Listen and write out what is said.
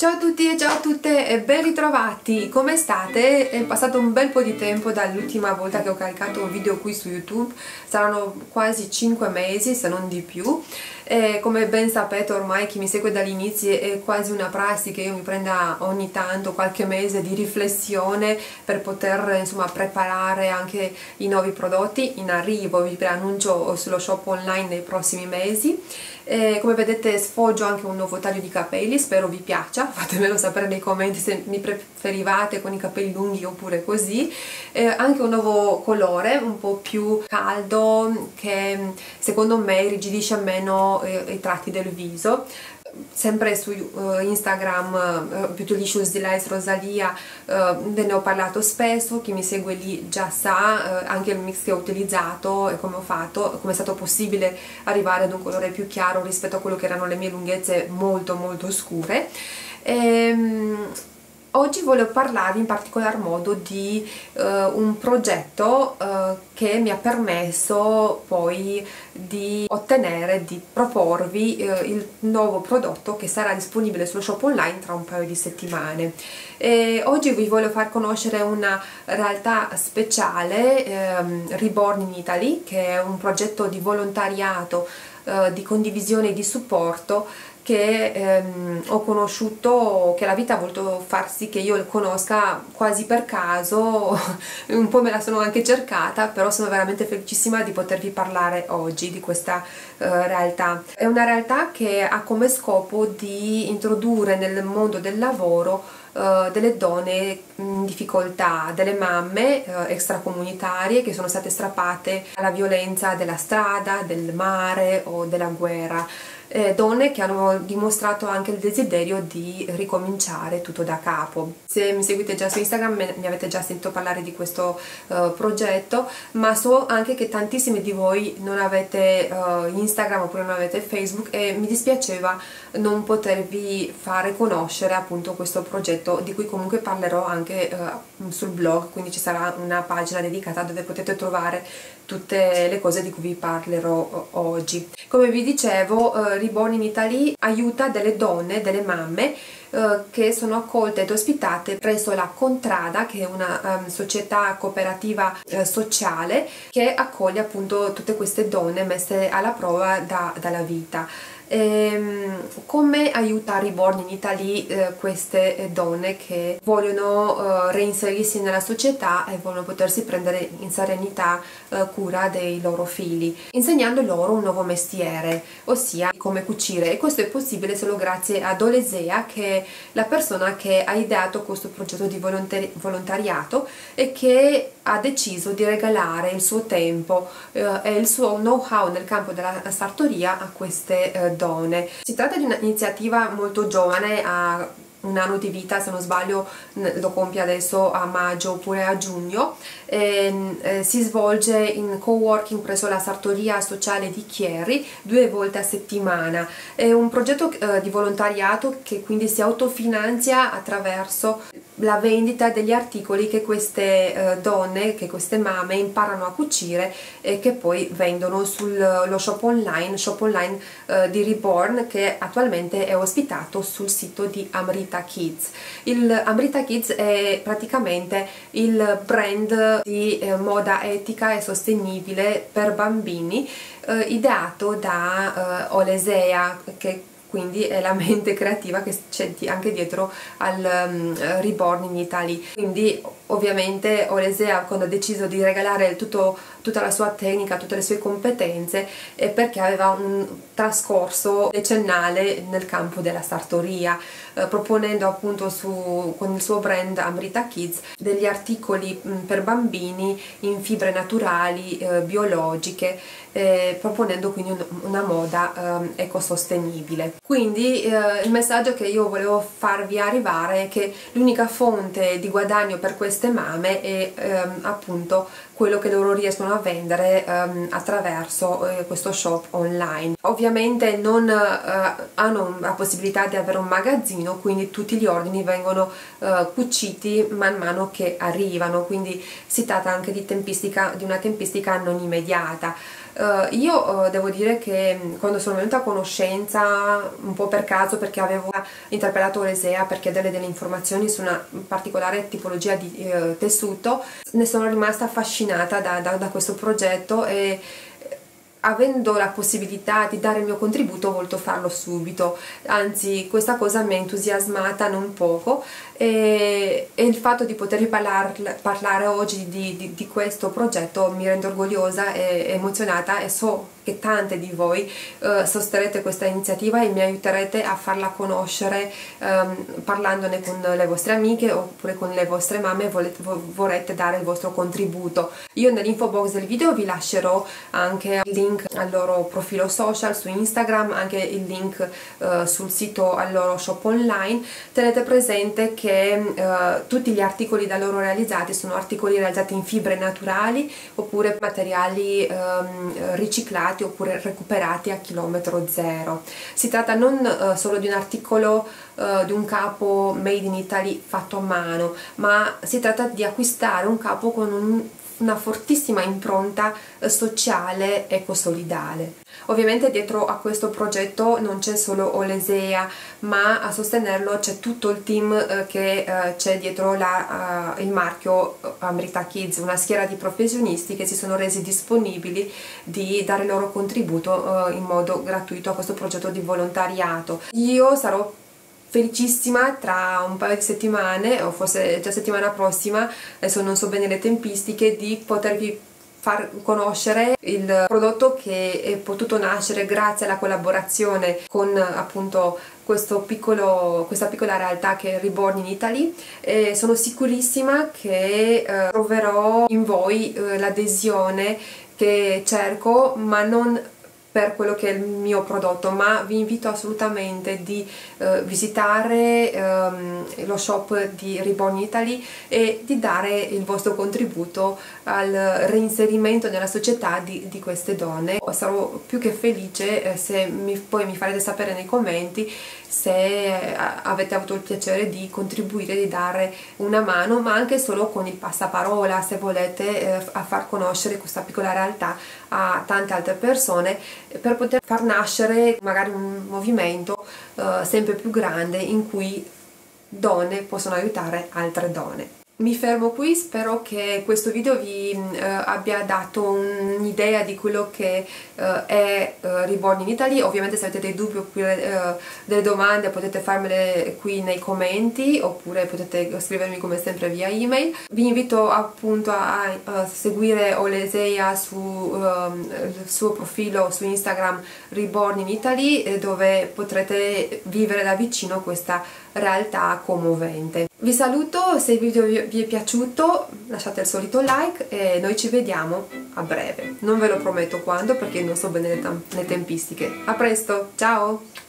Ciao a tutti e ciao a tutte e ben ritrovati! Come state? È passato un bel po' di tempo dall'ultima volta che ho caricato un video qui su YouTube, saranno quasi 5 mesi se non di più. E come ben sapete ormai chi mi segue dall'inizio è quasi una prassi che io mi prenda ogni tanto qualche mese di riflessione per poter insomma preparare anche i nuovi prodotti in arrivo. Vi preannuncio sullo shop online nei prossimi mesi. E come vedete sfoggio anche un nuovo taglio di capelli, spero vi piaccia. Fatemelo sapere nei commenti se mi preferivate con i capelli lunghi oppure così. Anche un nuovo colore un po' più caldo che secondo me irrigidisce meno i tratti del viso. Sempre su Instagram Beautilicious Delights Rosalia ve ne ho parlato spesso, chi mi segue lì già sa anche il mix che ho utilizzato e come ho fatto, come è stato possibile arrivare ad un colore più chiaro rispetto a quello che erano le mie lunghezze molto scure. Oggi voglio parlarvi in particolar modo di un progetto che mi ha permesso poi di ottenere, di proporvi il nuovo prodotto che sarà disponibile sullo shop online tra un paio di settimane. E oggi vi voglio far conoscere una realtà speciale, Reborn in Italy, che è un progetto di volontariato, di condivisione e di supporto che ho conosciuto, che la vita ha voluto far sì che io lo conosca quasi per caso, un po' me la sono anche cercata, però sono veramente felicissima di potervi parlare oggi di questa realtà. È una realtà che ha come scopo di introdurre nel mondo del lavoro delle donne in difficoltà, delle mamme extracomunitarie che sono state strappate alla violenza della strada, del mare o della guerra. Donne che hanno dimostrato anche il desiderio di ricominciare tutto da capo. Se mi seguite già su Instagram mi avete già sentito parlare di questo progetto, ma so anche che tantissimi di voi non avete Instagram oppure non avete Facebook e mi dispiaceva non potervi fare conoscere appunto questo progetto, di cui comunque parlerò anche sul blog, quindi ci sarà una pagina dedicata dove potete trovare tutte le cose di cui vi parlerò oggi. Come vi dicevo, Reborn in Italy aiuta delle donne, delle mamme che sono accolte ed ospitate presso la Contrada, che è una società cooperativa sociale che accoglie appunto tutte queste donne messe alla prova dalla vita. Come aiuta Reborn in Italy queste donne che vogliono reinserirsi nella società e vogliono potersi prendere in serenità cura dei loro figli, insegnando loro un nuovo mestiere, ossia come cucire, e questo è possibile solo grazie ad Olesea, che è la persona che ha ideato questo progetto di volontariato e che ha deciso di regalare il suo tempo e il suo know-how nel campo della sartoria a queste donne. Si tratta di un'iniziativa molto giovane, ha un anno di vita se non sbaglio, lo compie adesso a maggio oppure a giugno, e si svolge in co-working presso la sartoria sociale di Chieri 2 volte a settimana. È un progetto di volontariato che quindi si autofinanzia attraverso la vendita degli articoli che queste donne, che queste mamme imparano a cucire e che poi vendono sullo shop online di Reborn, che attualmente è ospitato sul sito di Amrita Kids. Amrita Kids è praticamente il brand di moda etica e sostenibile per bambini ideato da Olesea, che quindi è la mente creativa che c'è anche dietro al Reborn in Italy. Quindi ovviamente Olesea, quando ha deciso di regalare tutta la sua tecnica, tutte le sue competenze, è perché aveva un trascorso decennale nel campo della sartoria, proponendo appunto con il suo brand Amrita Kids degli articoli per bambini in fibre naturali, biologiche, proponendo quindi una moda ecosostenibile. Quindi il messaggio che io volevo farvi arrivare è che l'unica fonte di guadagno per queste mamme è appunto quello che loro riescono a vendere attraverso questo shop online. Ovviamente non hanno la possibilità di avere un magazzino, quindi tutti gli ordini vengono cuciti man mano che arrivano, quindi si tratta anche di una tempistica non immediata. Io devo dire che quando sono venuta a conoscenza, un po' per caso, perché avevo interpellato Olesea per chiedere delle informazioni su una particolare tipologia di tessuto, ne sono rimasta affascinata da questo progetto e avendo la possibilità di dare il mio contributo ho voluto farlo subito, anzi questa cosa mi ha entusiasmata non poco e il fatto di potervi parlare oggi di questo progetto mi rende orgogliosa e emozionata, e so che tante di voi sosterrete questa iniziativa e mi aiuterete a farla conoscere parlandone con le vostre amiche oppure con le vostre mamme. Vorrete dare il vostro contributo. Io nell'info box del video vi lascerò anche il link al loro profilo social su Instagram, anche il link sul sito al loro shop online. Tenete presente che tutti gli articoli da loro realizzati sono articoli realizzati in fibre naturali oppure materiali riciclati oppure recuperati a chilometro zero. Si tratta non solo di un articolo, di un capo made in Italy fatto a mano, ma si tratta di acquistare un capo con una fortissima impronta sociale e ecosolidale. Ovviamente dietro a questo progetto non c'è solo Olesea, ma a sostenerlo c'è tutto il team che c'è dietro il marchio Amrita Kids, una schiera di professionisti che si sono resi disponibili di dare il loro contributo in modo gratuito a questo progetto di volontariato. Io sarò felicissima tra un paio di settimane, o forse già settimana prossima, adesso non so bene le tempistiche, di potervi far conoscere il prodotto che è potuto nascere grazie alla collaborazione con appunto questa piccola realtà che è Reborn in Italy, e sono sicurissima che troverò in voi l'adesione che cerco, ma non per quello che è il mio prodotto, ma vi invito assolutamente di visitare lo shop di Reborn in Italy e di dare il vostro contributo al reinserimento nella società di queste donne. Sarò più che felice se poi mi farete sapere nei commenti se avete avuto il piacere di contribuire, di dare una mano, ma anche solo con il passaparola, se volete a far conoscere questa piccola realtà a tante altre persone, per poter far nascere magari un movimento sempre più grande in cui donne possono aiutare altre donne. Mi fermo qui, spero che questo video vi abbia dato un'idea di quello che è Reborn in Italy. Ovviamente se avete dei dubbi oppure delle domande potete farmele qui nei commenti, oppure potete scrivermi come sempre via email. Vi invito appunto a seguire Olesea sul suo profilo su Instagram Reborn in Italy, dove potrete vivere da vicino questa realtà commovente. Vi saluto, se il video vi è piaciuto lasciate il solito like e noi ci vediamo a breve. Non ve lo prometto quando, perché non so bene le tempistiche. A presto, ciao!